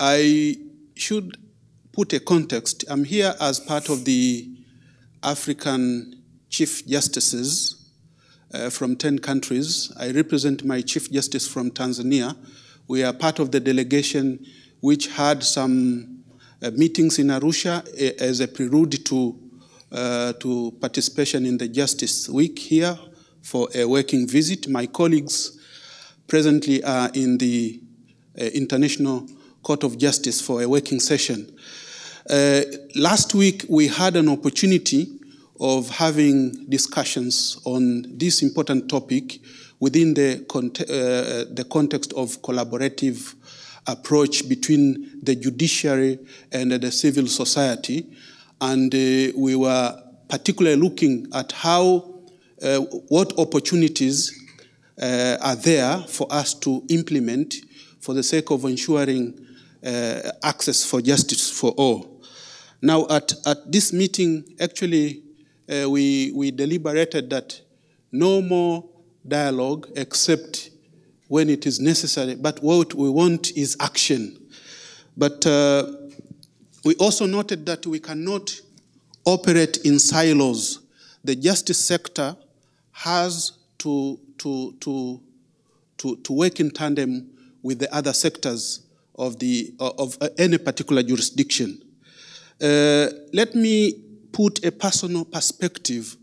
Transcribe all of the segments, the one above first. I should put a context. I'm here as part of the African Chief Justices from 10 countries. I represent my Chief Justice from Tanzania. We are part of the delegation which had some meetings in Arusha as a prelude to participation in the Justice Week here for a working visit. My colleagues presently are in the International Court of Justice for a working session. Last week, we had an opportunity of having discussions on this important topic within the context of collaborative approach between the judiciary and the civil society. And we were particularly looking at how, what opportunities are there for us to implement for the sake of ensuring access for justice for all. Now, at this meeting, actually, we deliberated that no more dialogue except when it is necessary, but what we want is action. But we also noted that we cannot operate in silos. The justice sector has to work in tandem with the other sectors of any particular jurisdiction. Let me put a personal perspective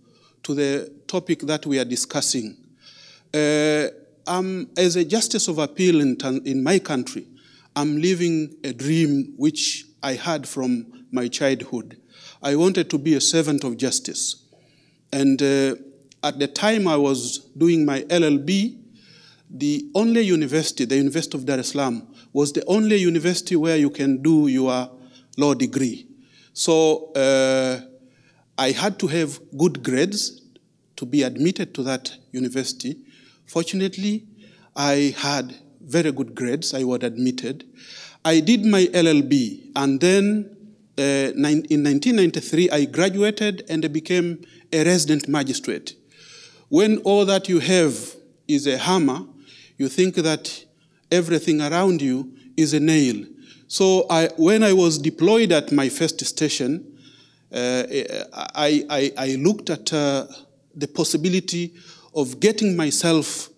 to the topic that we are discussing. As a justice of appeal in my country, I'm living a dream which I had from my childhood. I wanted to be a servant of justice. And at the time I was doing my LLB, the only university, the University of Dar es Salaam, was the only university where you can do your law degree. So I had to have good grades to be admitted to that university. Fortunately, I had very good grades. I was admitted. I did my LLB, and then in 1993, I graduated and I became a resident magistrate. When all that you have is a hammer, you think that everything around you is a nail. So when I was deployed at my first station, I looked at the possibility of getting myself,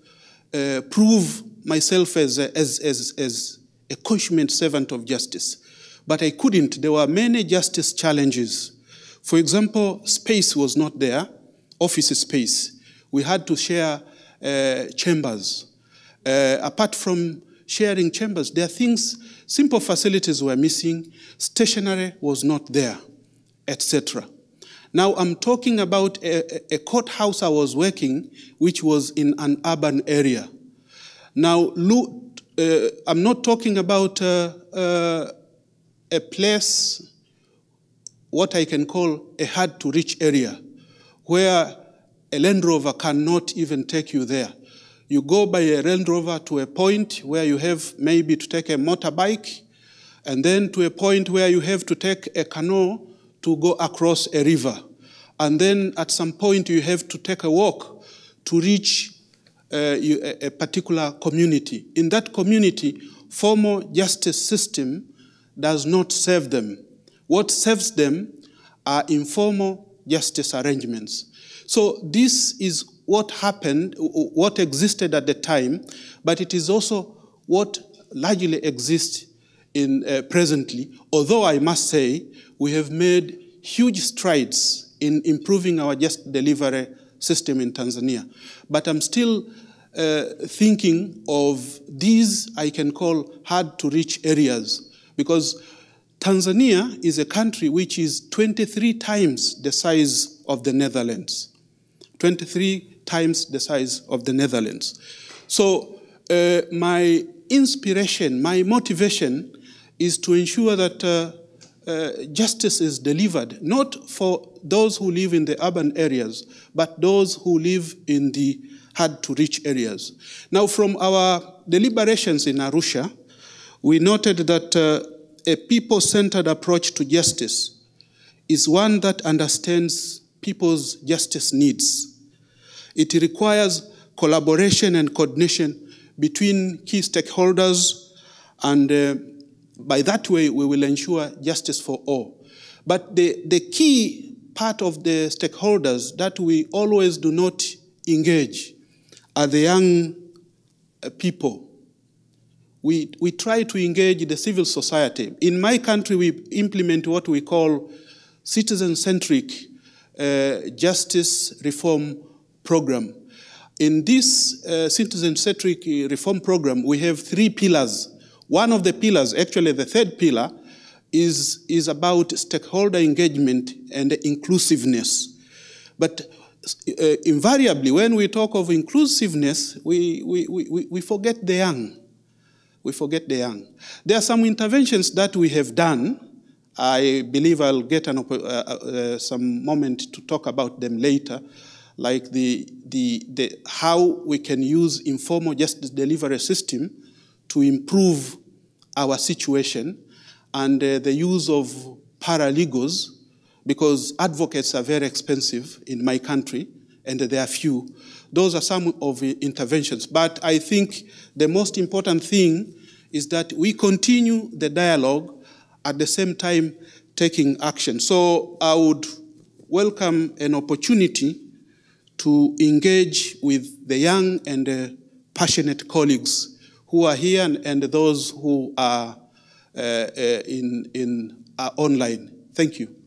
prove myself as a consummate servant of justice. But I couldn't. There were many justice challenges. For example, space was not there, office space. We had to share chambers. Apart from sharing chambers, there are things, simple facilities were missing, stationery was not there, etc. Now I'm talking about a courthouse I was working, which was in an urban area. Now, I'm not talking about a place, what I can call a hard-to-reach area, where a Land Rover cannot even take you there. You go by a Land Rover to a point where you have maybe to take a motorbike, and then to a point where you have to take a canoe to go across a river. And then at some point you have to take a walk to reach a particular community. In that community, formal justice system does not serve them. What serves them are informal justice arrangements. So this is what happened, what existed at the time, but it is also what largely exists in presently, although I must say we have made huge strides in improving our justice delivery system in Tanzania. But I'm still thinking of these, I can call, hard-to-reach areas, because Tanzania is a country which is 23 times the size of the Netherlands. 23 times the size of the Netherlands. So my inspiration, my motivation is to ensure that justice is delivered, not for those who live in the urban areas, but those who live in the hard-to-reach areas. Now, from our deliberations in Arusha, we noted that a people-centered approach to justice is one that understands people's justice needs. It requires collaboration and coordination between key stakeholders and By that way, we will ensure justice for all. But the key part of the stakeholders that we always do not engage are the young people. We try to engage the civil society. In my country, we implement what we call citizen-centric justice reform program. In this citizen-centric reform program, we have three pillars. One of the pillars, actually the third pillar, is about stakeholder engagement and inclusiveness. But invariably, when we talk of inclusiveness, we forget the young. We forget the young. There are some interventions that we have done. I believe I'll get some moment to talk about them later, like how we can use informal justice delivery system to improve our situation, and the use of paralegals, because advocates are very expensive in my country, and there are few. Those are some of the interventions. But I think the most important thing is that we continue the dialogue at the same time taking action. So I would welcome an opportunity to engage with the young and passionate colleagues who are here and those who are online. Thank you.